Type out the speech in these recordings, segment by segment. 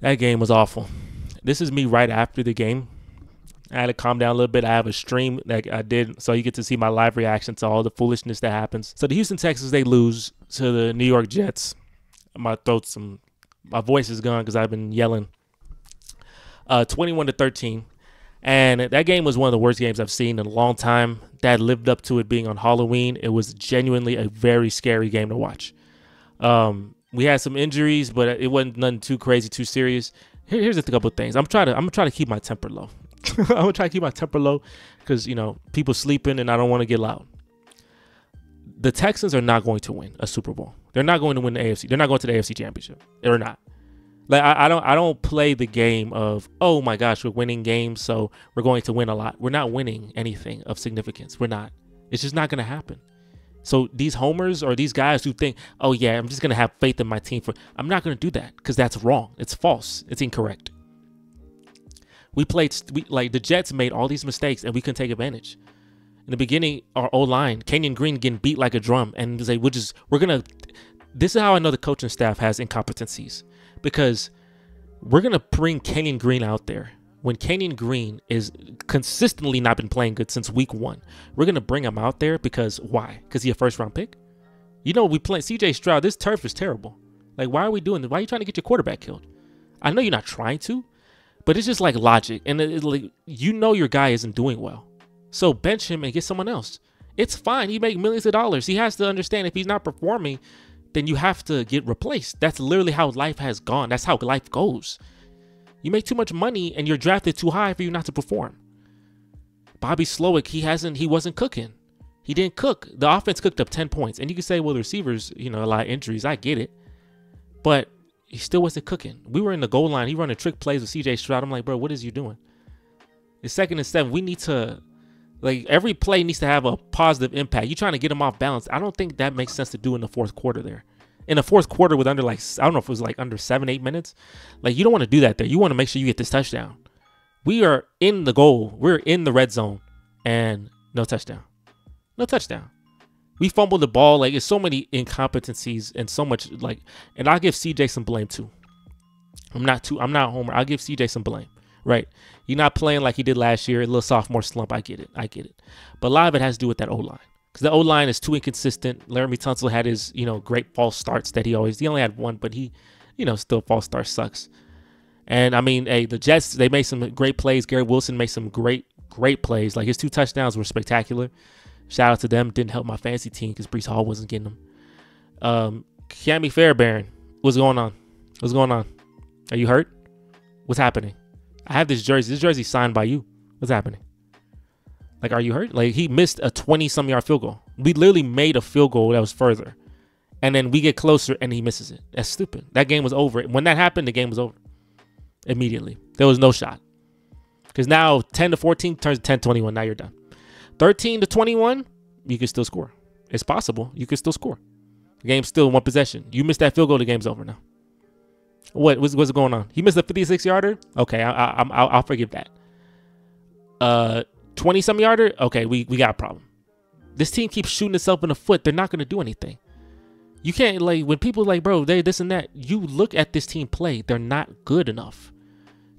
That game was awful. This is me right after the game. I had to calm down a little bit. I have a stream that I did, so you get to see my live reaction to all the foolishness that happens. So the Houston Texans, they lose to the New York Jets. My throat's some, my voice is gone because I've been yelling. 21-13. And that game was one of the worst games I've seen in a long time. That lived up to it being on Halloween. It was genuinely a very scary game to watch. We had some injuries, but it wasn't nothing too crazy, too serious. Here's a couple of things. I'm trying to keep my temper low. I'm gonna try to keep my temper low because, you know, people sleeping and I don't want to get loud. The Texans are not going to win a Super Bowl. They're not going to win the AFC. They're not going to the AFC Championship. They're not. Like I don't play the game of, oh my gosh, we're winning games, so we're going to win a lot. We're not winning anything of significance. We're not. It's just not gonna happen. So these homers or these guys who think, oh yeah, I'm just gonna have faith in my team for, I'm not gonna do that because that's wrong. It's false. It's incorrect. Like the Jets made all these mistakes and we couldn't take advantage. In the beginning, our O-line, Kenyon Green getting beat like a drum, and they would just, this is how I know the coaching staff has incompetencies. Because we're going to bring Kenyon Green out there when Kenyon Green is consistently not been playing good since week 1. We're going to bring him out there because why? Because he a first-round pick? You know, we play CJ Stroud. This turf is terrible. Like, why are we doing this? Why are you trying to get your quarterback killed? I know you're not trying to, but it's just like logic. And it's like, you know your guy isn't doing well. So bench him and get someone else. It's fine. He makes millions of dollars. He has to understand if he's not performing, then you have to get replaced. That's literally how life has gone. That's how life goes. You make too much money and you're drafted too high for you not to perform. Bobby Slowik, he wasn't cooking. He didn't cook. The offense cooked up 10 points. And you can say, well, the receivers, you know, a lot of injuries. I get it. But he still wasn't cooking. We were in the goal line. He running trick plays with CJ Stroud. I'm like, bro, what is you doing? It's 2nd and 7. We need to, like, every play needs to have a positive impact. You're trying to get them off balance. I don't think that makes sense to do in the 4th quarter there. In the 4th quarter with under, like, I don't know if it was like under 7, 8 minutes. Like, you don't want to do that there. You want to make sure you get this touchdown. We are in the goal. We're in the red zone. And no touchdown. No touchdown. We fumbled the ball. Like, it's so many incompetencies and so much, like, and I'll give CJ some blame too. I'm not Homer. I'll give CJ some blame. Right, you're not playing like he did last year. A little sophomore slump, I get it. But a lot of it has to do with that O-line, because the O-line is too inconsistent. Laramie Tunsil had his, you know, great false starts that he only had one, but he, you know, still false start sucks. And I mean, hey, the Jets, they made some great plays. Garrett Wilson made some great plays. Like, his 2 touchdowns were spectacular. Shout out to them. Didn't help my fantasy team because Brees Hall wasn't getting them. Cammy Fairbairn, what's going on? What's going on? Are you hurt? What's happening? I have this jersey. This jersey signed by you. What's happening? Like, are you hurt? Like, he missed a 20-some-yard field goal. We literally made a field goal that was further. And then we get closer, and he misses it. That's stupid. That game was over. When that happened, the game was over immediately. There was no shot. Because now 10 to 14 turns 10-21. Now you're done. 13 to 21, you can still score. It's possible. You can still score. The game's still one possession. You miss that field goal, the game's over now. What's going on? He missed a 56-yarder. Okay, I'll forgive that. 20-some-yarder. Okay, we got a problem. This team keeps shooting itself in the foot. They're not going to do anything. You can't, like, when people like, bro, they this and that. You look at this team play. They're not good enough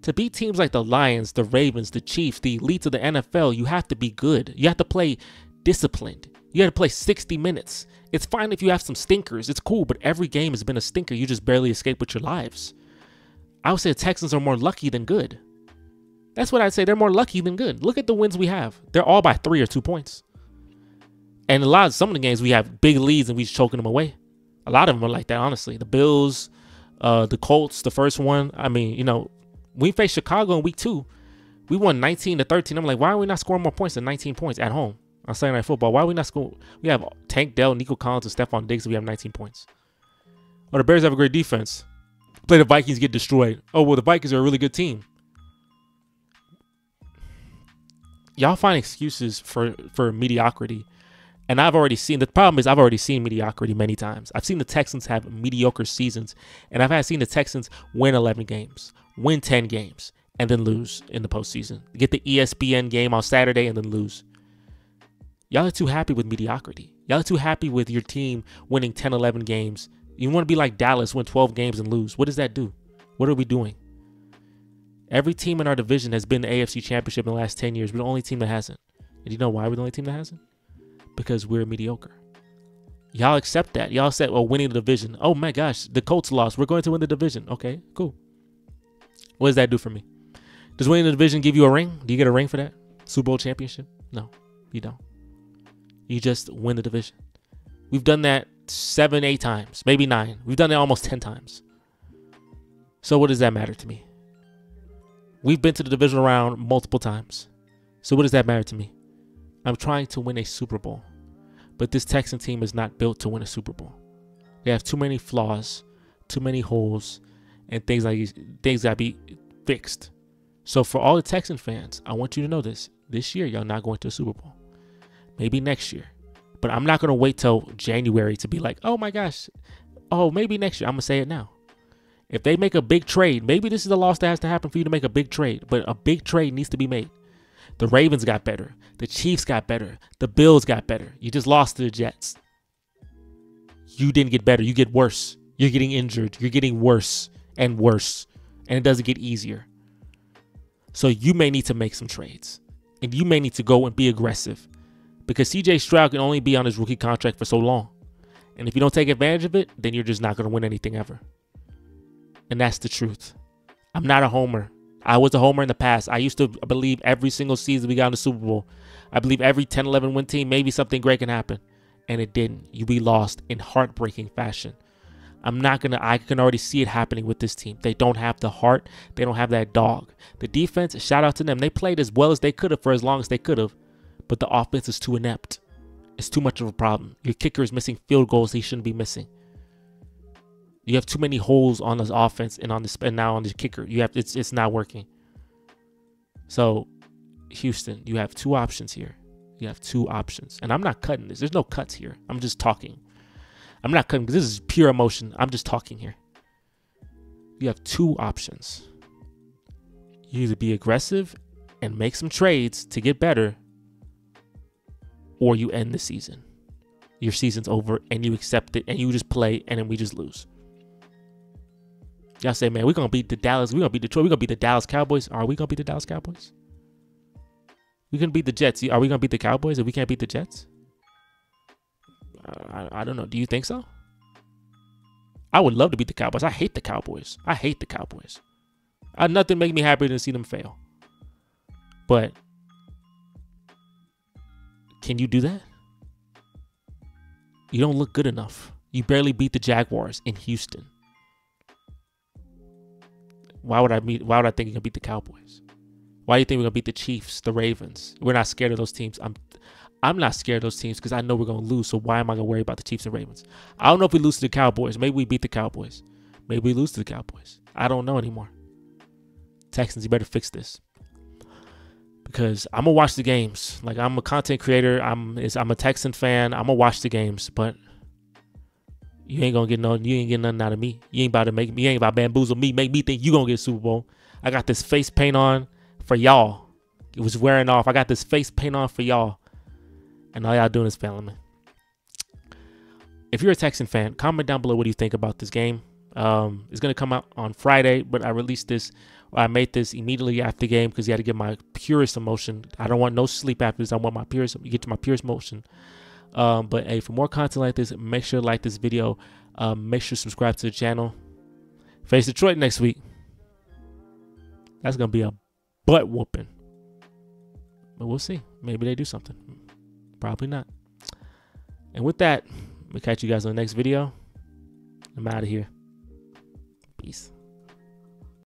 to beat teams like the Lions, the Ravens, the Chiefs, the elites of the NFL. You have to be good. You have to play disciplined. You have to play 60 minutes. It's fine if you have some stinkers. It's cool, but every game has been a stinker. You just barely escape with your lives. I would say the Texans are more lucky than good. That's what I'd say. They're more lucky than good. Look at the wins we have. They're all by 3 or 2 points. And some of the games we have big leads and we're choking them away. A lot of them are like that, honestly. The Bills, the Colts, the first one. I mean, you know, we faced Chicago in week 2. We won 19-13. I'm like, why are we not scoring more points than 19 points at home? On Sunday Night Football, why are we not scoring? We have Tank Dell, Nico Collins, and Stephon Diggs, and we have 19 points. Oh, the Bears have a great defense. Play the Vikings, get destroyed. Oh, well, the Vikings are a really good team. Y'all find excuses for mediocrity. And I've already seen, the problem is I've already seen mediocrity many times. I've seen the Texans have mediocre seasons, and I've seen the Texans win 11 games, win 10 games, and then lose in the postseason. Get the ESPN game on Saturday and then lose. Y'all are too happy with mediocrity. Y'all are too happy with your team winning 10, 11 games. You want to be like Dallas, win 12 games and lose. What does that do? What are we doing? Every team in our division has been the AFC Championship in the last 10 years. We're the only team that hasn't. And do you know why we're the only team that hasn't? Because we're mediocre. Y'all accept that. Y'all said, well, winning the division. Oh, my gosh, the Colts lost. We're going to win the division. Okay, cool. What does that do for me? Does winning the division give you a ring? Do you get a ring for that? Super Bowl championship? No, you don't. You just win the division. We've done that 7, 8 times, maybe 9. We've done it almost 10 times. So what does that matter to me? We've been to the divisional round multiple times. So what does that matter to me? I'm trying to win a Super Bowl. But this Texan team is not built to win a Super Bowl. They have too many flaws, too many holes, and things like these, things gotta be fixed. So for all the Texan fans, I want you to know this. This year, y'all not going to a Super Bowl. Maybe next year. But I'm not going to wait till January to be like, oh my gosh, oh, maybe next year. I'm going to say it now. If they make a big trade, maybe this is the loss that has to happen for you to make a big trade. But a big trade needs to be made. The Ravens got better. The Chiefs got better. The Bills got better. You just lost to the Jets. You didn't get better. You get worse. You're getting injured. You're getting worse and worse. And it doesn't get easier. So you may need to make some trades. And you may need to go and be aggressive. Because CJ Stroud can only be on his rookie contract for so long. And if you don't take advantage of it, then you're just not going to win anything ever. And that's the truth. I'm not a homer. I was a homer in the past. I used to believe every single season we got in the Super Bowl. I believe every 10-11 win team, maybe something great can happen. And it didn't. We lost in heartbreaking fashion. I'm not going to, I can already see it happening with this team. They don't have the heart. They don't have that dog. The defense, shout out to them. They played as well as they could have for as long as they could have. But the offense is too inept. It's too much of a problem. Your kicker is missing field goals he shouldn't be missing. You have too many holes on this offense and on this, and now on the kicker. You have it's not working. So, Houston, you have two options here. You have two options, and I'm not cutting this. There's no cuts here. I'm just talking. I'm not cutting because this is pure emotion. I'm just talking here. You have two options. You either be aggressive and make some trades to get better, or you end the season. Your season's over, and you accept it, and you just play, and then we just lose. Y'all say, man, we're going to beat the Dallas. We're going to beat Detroit. We're going to beat the Dallas Cowboys. Are we going to beat the Dallas Cowboys? We're going to beat the Jets. Are we going to beat the Cowboys if we can't beat the Jets? I don't know. Do you think so? I would love to beat the Cowboys. I hate the Cowboys. I hate the Cowboys. Nothing makes me happier than see them fail. But can you do that? You don't look good enough. You barely beat the Jaguars in Houston. Why would I think you're gonna beat the Cowboys? Why do you think we're gonna beat the Chiefs, the Ravens? We're not scared of those teams. I'm not scared of those teams because I know we're gonna lose. So why am I gonna worry about the Chiefs and Ravens? I don't know if we lose to the Cowboys. Maybe we beat the Cowboys. Maybe we lose to the Cowboys. I don't know anymore. Texans, you better fix this. Because I'm gonna watch the games. Like, I'm a content creator. I'm a Texan fan. I'm gonna watch the games, but you ain't getting nothing out of me. You ain't about to bamboozle me, make me think you gonna get a Super Bowl. I got this face paint on for y'all. It was wearing off. I got this face paint on for y'all. And all y'all doing is failing me. If you're a Texan fan, comment down below what do you think about this game. It's gonna come out on Friday, but I released this. I made this immediately after the game because you had to get my purest emotion. I don't want no sleep after this. I want my purest, get to my purest emotion. But hey, for more content like this, make sure to like this video. Make sure to subscribe to the channel. Face Detroit next week. That's going to be a butt whooping. But we'll see. Maybe they do something. Probably not. And with that, we'll catch you guys on the next video. I'm out of here. Peace.